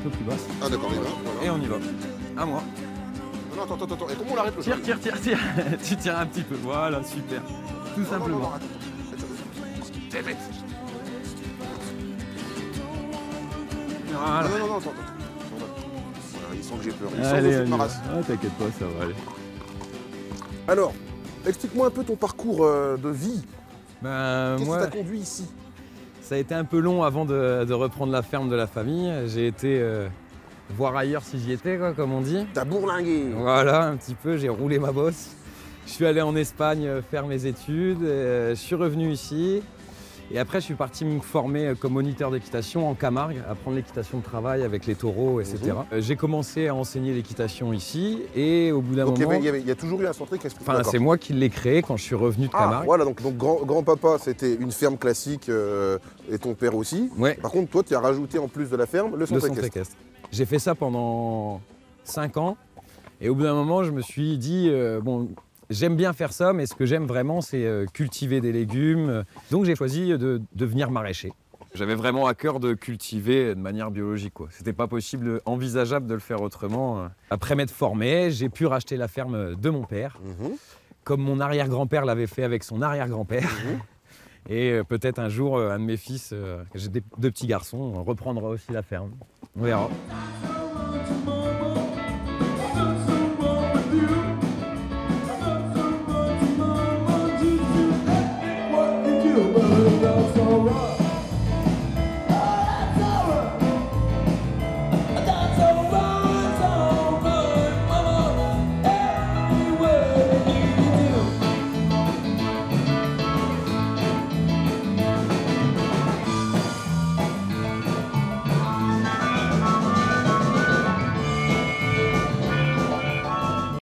peu plus basse. Ah d'accord, voilà. Et on y va. À moi. Non, attends, attends, attends. Et comment on l'arrête le jeu ? Tire, tire, tire. Tu tires un petit peu. Voilà, super. Tout simplement. Non, non, non, non, voilà. Non, non, non, attends, attends. Voilà, il sent que j'ai peur. Il sent que c'est de ma race. Ah, t'inquiète pas, ça va aller. Alors, explique-moi un peu ton parcours de vie. Ben, qu'est-ce qui t'a conduit ici? Ça a été un peu long avant de reprendre la ferme de la famille. J'ai été voir ailleurs si j'y étais, quoi, comme on dit. T'as bourlingué. Voilà, un petit peu, j'ai roulé ma bosse. Je suis allé en Espagne faire mes études, je suis revenu ici. Et après, je suis parti me former comme moniteur d'équitation en Camargue, apprendre l'équitation de travail avec les taureaux, etc. J'ai commencé à enseigner l'équitation ici et au bout d'un moment... Donc il y a toujours eu un centre qui explique... Enfin, c'est moi qui l'ai créé quand je suis revenu de Camargue. Voilà, donc grand-papa, c'était une ferme classique et ton père aussi. Ouais. Par contre, toi, tu as rajouté en plus de la ferme le centre équestre. J'ai fait ça pendant 5 ans et au bout d'un moment, je me suis dit... bon, j'aime bien faire ça, mais ce que j'aime vraiment, c'est cultiver des légumes. Donc j'ai choisi de devenir maraîcher. J'avais vraiment à cœur de cultiver de manière biologique, quoi. C'était pas possible, envisageable de le faire autrement. Après m'être formé, j'ai pu racheter la ferme de mon père, comme mon arrière-grand-père l'avait fait avec son arrière-grand-père. Et peut-être un jour, un de mes fils, j'ai deux petits garçons, reprendra aussi la ferme. On verra. All right.